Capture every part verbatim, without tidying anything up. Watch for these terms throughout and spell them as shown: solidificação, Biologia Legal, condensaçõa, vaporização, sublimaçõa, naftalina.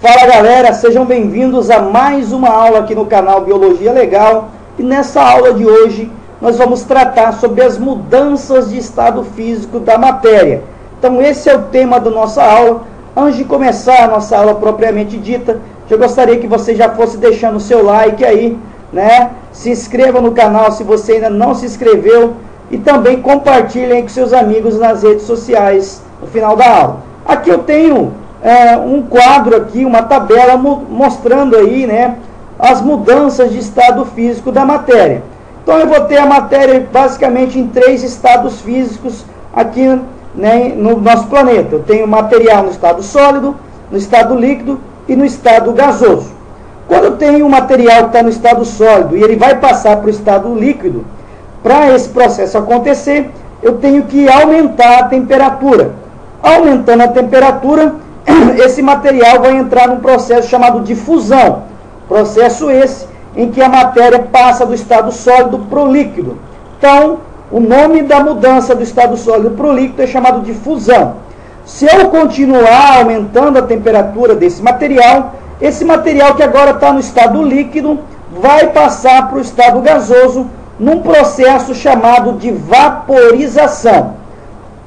Fala galera, sejam bem-vindos a mais uma aula aqui no canal Biologia Legal. E nessa aula de hoje nós vamos tratar sobre as mudanças de estado físico da matéria. Então esse é o tema da nossa aula. Antes de começar a nossa aula propriamente dita, eu gostaria que você já fosse deixando o seu like aí, né? Se inscreva no canal se você ainda não se inscreveu e também compartilhem com seus amigos nas redes sociais no final da aula. Aqui eu tenho É, um quadro aqui, uma tabela mostrando aí, né, as mudanças de estado físico da matéria. Então eu vou ter a matéria basicamente em três estados físicos aqui, né, no nosso planeta. Eu tenho material no estado sólido, no estado líquido e no estado gasoso. Quando eu tenho um material que está no estado sólido e ele vai passar para o estado líquido, para esse processo acontecer, eu tenho que aumentar a temperatura. Aumentando a temperatura, esse material vai entrar num processo chamado de fusão. Processo esse em que a matéria passa do estado sólido para o líquido. Então, o nome da mudança do estado sólido para o líquido é chamado de fusão. Se eu continuar aumentando a temperatura desse material, esse material que agora está no estado líquido vai passar para o estado gasoso num processo chamado de vaporização.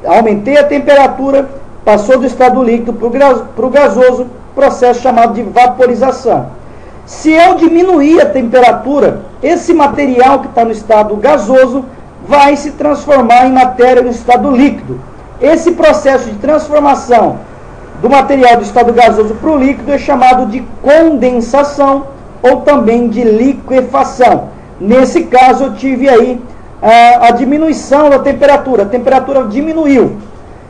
Aumentei a temperatura, passou do estado líquido para o gasoso, processo chamado de vaporização. Se eu diminuir a temperatura, esse material que está no estado gasoso vai se transformar em matéria no estado líquido. Esse processo de transformação do material do estado gasoso para o líquido é chamado de condensação ou também de liquefação. Nesse caso, eu tive aí a, a diminuição da temperatura. A temperatura diminuiu.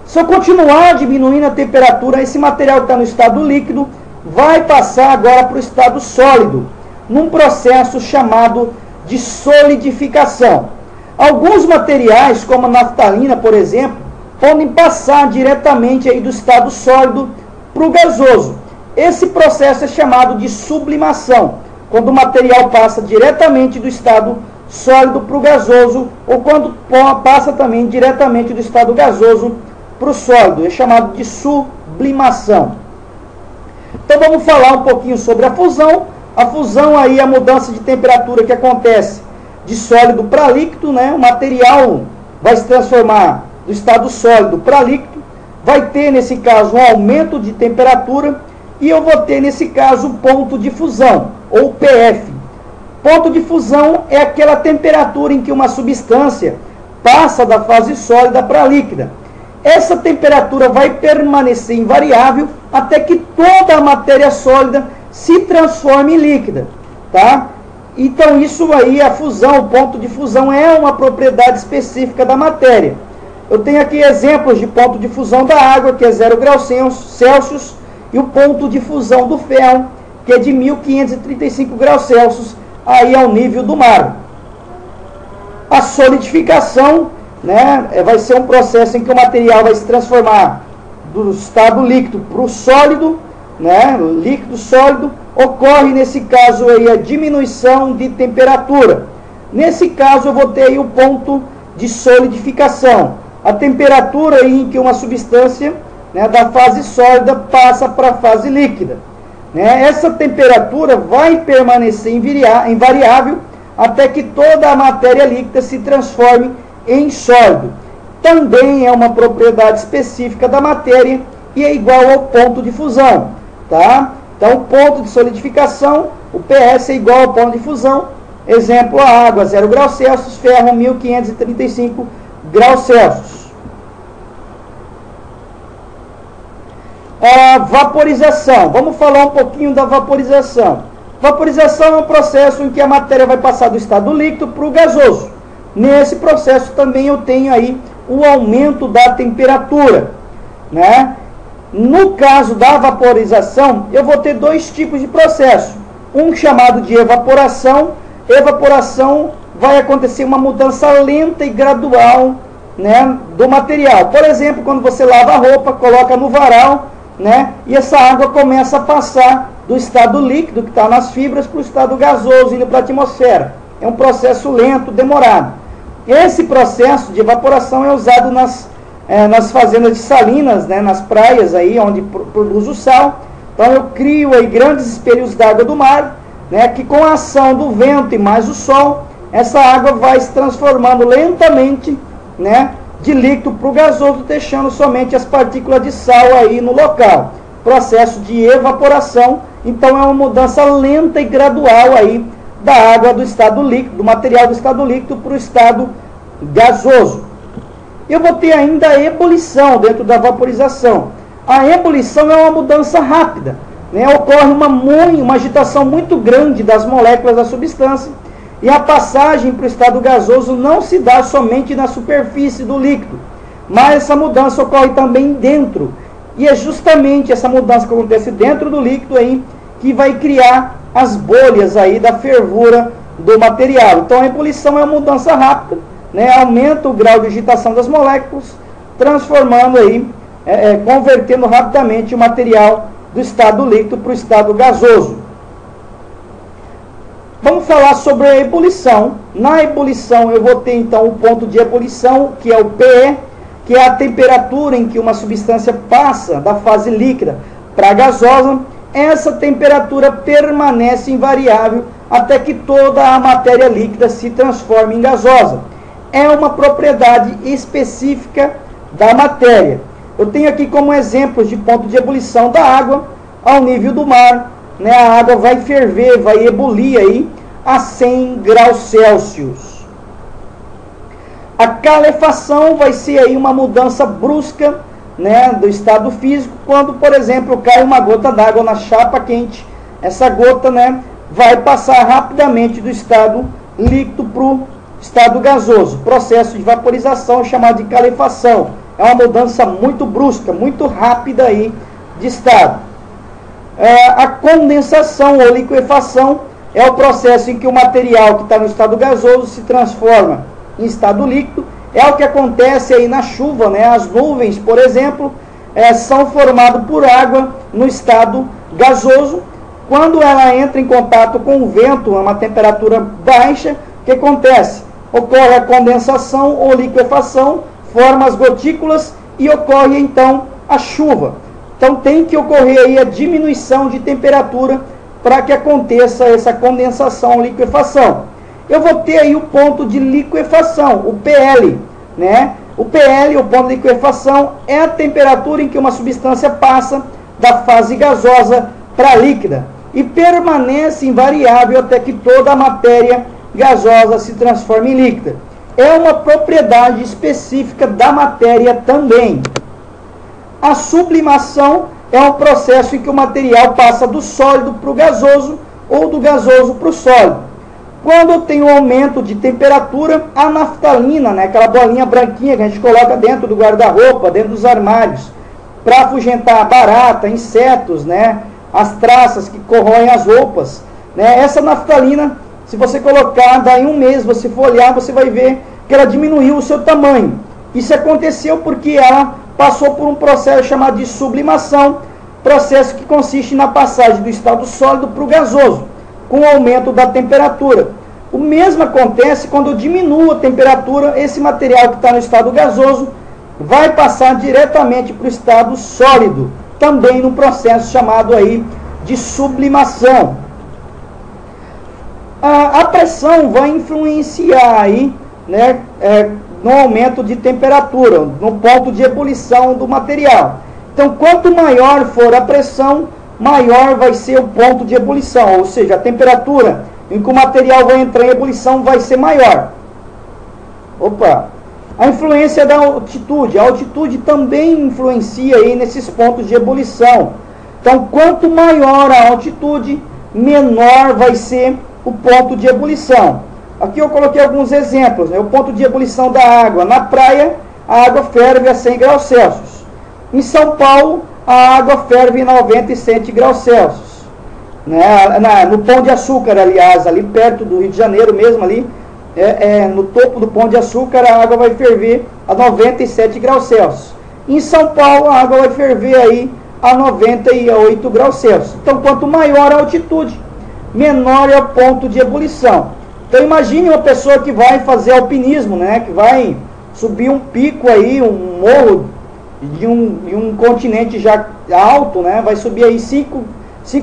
Se eu continuar diminuindo a temperatura, esse material que está no estado líquido vai passar agora para o estado sólido, num processo chamado de solidificação. Alguns materiais, como a naftalina, por exemplo, podem passar diretamente aí do estado sólido para o gasoso. Esse processo é chamado de sublimação, quando o material passa diretamente do estado sólido para o gasoso, ou quando passa também diretamente do estado gasoso para o sólido, é chamado de sublimação. Então vamos falar um pouquinho sobre a fusão. A fusão aí é a mudança de temperatura que acontece de sólido para líquido, né? O material vai se transformar do estado sólido para líquido, vai ter nesse caso um aumento de temperatura e eu vou ter nesse caso o ponto de fusão, ou P F. Ponto de fusão é aquela temperatura em que uma substância passa da fase sólida para líquida. Essa temperatura vai permanecer invariável até que toda a matéria sólida se transforme em líquida, tá? Então isso aí, a fusão, o ponto de fusão é uma propriedade específica da matéria. Eu tenho aqui exemplos de ponto de fusão da água, que é zero graus Celsius, e o ponto de fusão do ferro, que é de mil quinhentos e trinta e cinco graus Celsius, aí ao nível do mar. A solidificação, né, vai ser um processo em que o material vai se transformar do estado líquido para o sólido, né, líquido sólido. Ocorre nesse caso aí a diminuição de temperatura. Nesse caso eu vou ter aí o ponto de solidificação, a temperatura aí em que uma substância, né, da fase sólida passa para a fase líquida, né. Essa temperatura vai permanecer invariável até que toda a matéria líquida se transforme em sólido. Também é uma propriedade específica da matéria e é igual ao ponto de fusão, tá? Então o ponto de solidificação, o P S, é igual ao ponto de fusão. Exemplo, a água, zero graus Celsius, ferro, mil quinhentos e trinta e cinco graus Celsius. A vaporização, vamos falar um pouquinho da vaporização. Vaporização é um processo em que a matéria vai passar do estado líquido para o gasoso. Nesse processo também eu tenho aí o aumento da temperatura, né? No caso da vaporização, eu vou ter dois tipos de processo. Um chamado de evaporação. Evaporação vai acontecer uma mudança lenta e gradual, né, do material. Por exemplo, quando você lava a roupa, coloca no varal, né, e essa água começa a passar do estado líquido, que está nas fibras, para o estado gasoso, indo para a atmosfera. É um processo lento, demorado. Esse processo de evaporação é usado nas, é, nas fazendas de salinas, né, nas praias aí, onde produz o sal. Então eu crio aí grandes espelhos d'água do mar, né, que com a ação do vento e mais o sol, essa água vai se transformando lentamente, né, de líquido para o gasoso, deixando somente as partículas de sal aí no local. Processo de evaporação, então é uma mudança lenta e gradual aí da água do estado líquido, do material do estado líquido para o estado gasoso. Eu vou ter ainda a ebulição dentro da vaporização. A ebulição é uma mudança rápida, né? Ocorre uma, uma agitação muito grande das moléculas da substância e a passagem para o estado gasoso não se dá somente na superfície do líquido, mas essa mudança ocorre também dentro. E é justamente essa mudança que acontece dentro do líquido aí que vai criar as bolhas aí da fervura do material. Então a ebulição é uma mudança rápida, né? Aumenta o grau de agitação das moléculas, transformando aí, é, é, convertendo rapidamente o material do estado líquido para o estado gasoso. Vamos falar sobre a ebulição. Na ebulição eu vou ter então o ponto de ebulição, que é o P E, que é a temperatura em que uma substância passa da fase líquida para a gasosa. Essa temperatura permanece invariável até que toda a matéria líquida se transforme em gasosa. É uma propriedade específica da matéria. Eu tenho aqui como exemplos de ponto de ebulição da água ao nível do mar, né? A água vai ferver, vai ebulir aí a cem graus Celsius. A calefação vai ser aí uma mudança brusca, né, do estado físico, quando, por exemplo, cai uma gota d'água na chapa quente. Essa gota, né, vai passar rapidamente do estado líquido para o estado gasoso. Processo de vaporização, chamado de calefação. É uma mudança muito brusca, muito rápida aí de estado. É, a condensação ou liquefação é o processo em que o material que está no estado gasoso se transforma em estado líquido. É o que acontece aí na chuva, né? As nuvens, por exemplo, é, são formadas por água no estado gasoso. Quando ela entra em contato com o vento, a uma temperatura baixa, o que acontece? Ocorre a condensação ou liquefação, forma as gotículas e ocorre então a chuva. Então tem que ocorrer aí a diminuição de temperatura para que aconteça essa condensação ou liquefação. Eu vou ter aí o ponto de liquefação, o P L, né? O P L, o ponto de liquefação, é a temperatura em que uma substância passa da fase gasosa para a líquida e permanece invariável até que toda a matéria gasosa se transforme em líquida. É uma propriedade específica da matéria também. A sublimação é um processo em que o material passa do sólido para o gasoso ou do gasoso para o sólido. Quando eu tenho um aumento de temperatura, a naftalina, né, aquela bolinha branquinha que a gente coloca dentro do guarda-roupa, dentro dos armários, para afugentar a barata, insetos, né, as traças que corroem as roupas, né, essa naftalina, se você colocar daí um mês, você for olhar, você vai ver que ela diminuiu o seu tamanho. Isso aconteceu porque ela passou por um processo chamado de sublimação, processo que consiste na passagem do estado sólido para o gasoso, com o aumento da temperatura. O mesmo acontece quando eu diminuo a temperatura, esse material que está no estado gasoso vai passar diretamente para o estado sólido, também num processo chamado aí de sublimação. A, a pressão vai influenciar aí, né, é, no aumento de temperatura, no ponto de ebulição do material. Então, quanto maior for a pressão, maior vai ser o ponto de ebulição, ou seja, a temperatura em que o material vai entrar em ebulição vai ser maior. Opa! A influência da altitude. A altitude também influencia aí nesses pontos de ebulição. Então, quanto maior a altitude, menor vai ser o ponto de ebulição. Aqui eu coloquei alguns exemplos, né? O ponto de ebulição da água. Na praia, a água ferve a cem graus Celsius. Em São Paulo, a água ferve em noventa e cem graus Celsius. Né? Na, no Pão de Açúcar, aliás, ali perto do Rio de Janeiro mesmo, ali, é, é, no topo do Pão de Açúcar, a água vai ferver a noventa e sete graus Celsius. Em São Paulo, a água vai ferver aí a noventa e oito graus Celsius. Então, quanto maior a altitude, menor é o ponto de ebulição. Então, imagine uma pessoa que vai fazer alpinismo, né? Que vai subir um pico aí, um morro E de um, de um continente já alto, né, vai subir aí cinco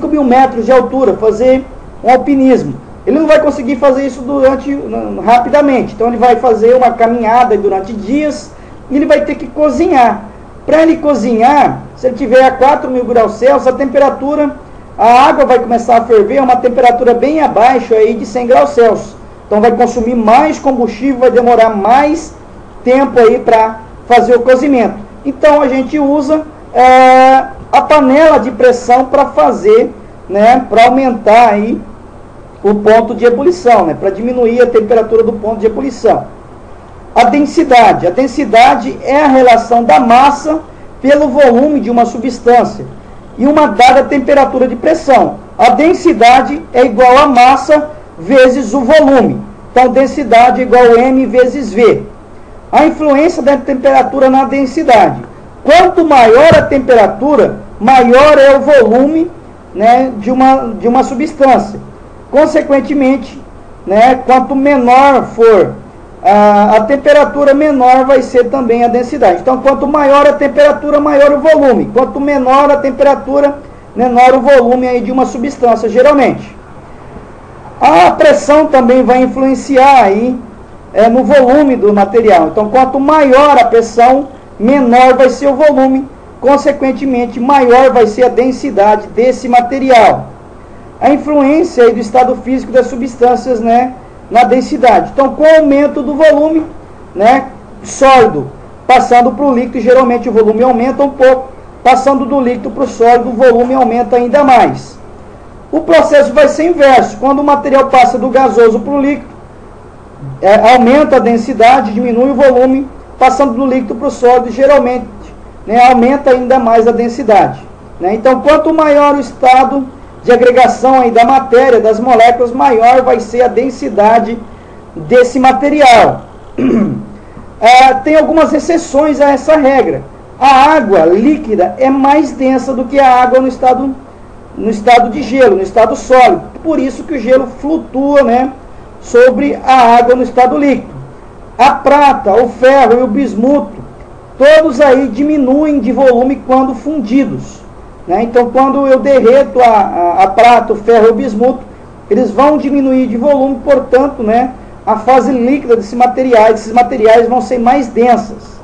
mil metros de altura, fazer um alpinismo. Ele não vai conseguir fazer isso durante, rapidamente. Então ele vai fazer uma caminhada durante dias e ele vai ter que cozinhar. Para ele cozinhar, se ele tiver a quatro mil graus Celsius, a temperatura, a água vai começar a ferver a uma temperatura bem abaixo aí de cem graus Celsius. Então vai consumir mais combustível, vai demorar mais tempo aí para fazer o cozimento. Então a gente usa é, a panela de pressão para fazer, né, para aumentar aí o ponto de ebulição, né, para diminuir a temperatura do ponto de ebulição. A densidade. A densidade é a relação da massa pelo volume de uma substância e uma dada temperatura de pressão. A densidade é igual à massa vezes o volume. Então densidade é igual a M vezes V. A influência da temperatura na densidade. Quanto maior a temperatura, maior é o volume, né, de, uma, de uma substância. Consequentemente, né, quanto menor for a, a temperatura, menor vai ser também a densidade. Então, quanto maior a temperatura, maior o volume. Quanto menor a temperatura, menor o volume aí de uma substância, geralmente. A pressão também vai influenciar aí, é, no volume do material. Então, quanto maior a pressão, menor vai ser o volume, consequentemente, maior vai ser a densidade desse material. A influência aí do estado físico das substâncias, né, na densidade. Então, com o aumento do volume, né, sólido, passando para o líquido, geralmente o volume aumenta um pouco, passando do líquido para o sólido, o volume aumenta ainda mais. O processo vai ser inverso. Quando o material passa do gasoso para o líquido, É, aumenta a densidade, diminui o volume, passando do líquido para o sólido, geralmente, né, aumenta ainda mais a densidade, né? Então, quanto maior o estado de agregação aí da matéria, das moléculas, maior vai ser a densidade desse material. É, tem algumas exceções a essa regra. A água líquida é mais densa do que a água no estado, no estado de gelo, no estado sólido. Por isso que o gelo flutua, né, sobre a água no estado líquido. A prata, o ferro e o bismuto, todos aí diminuem de volume quando fundidos, né? Então, quando eu derreto a, a, a prata, o ferro e o bismuto, eles vão diminuir de volume, portanto, né, a fase líquida desses materiais, desses materiais vão ser mais densas.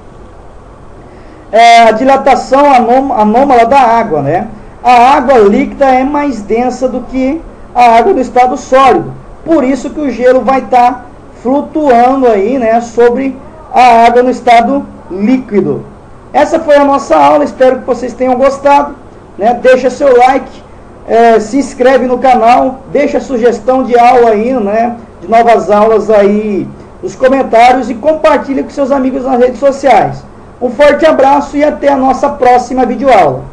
É, a dilatação anômala da água, né? A água líquida é mais densa do que a água do estado sólido. Por isso que o gelo vai estar flutuando aí, né, sobre a água no estado líquido. Essa foi a nossa aula, espero que vocês tenham gostado, né? Deixa seu like, é, se inscreve no canal, deixa sugestão de aula aí, né, de novas aulas aí nos comentários e compartilha com seus amigos nas redes sociais. Um forte abraço e até a nossa próxima videoaula.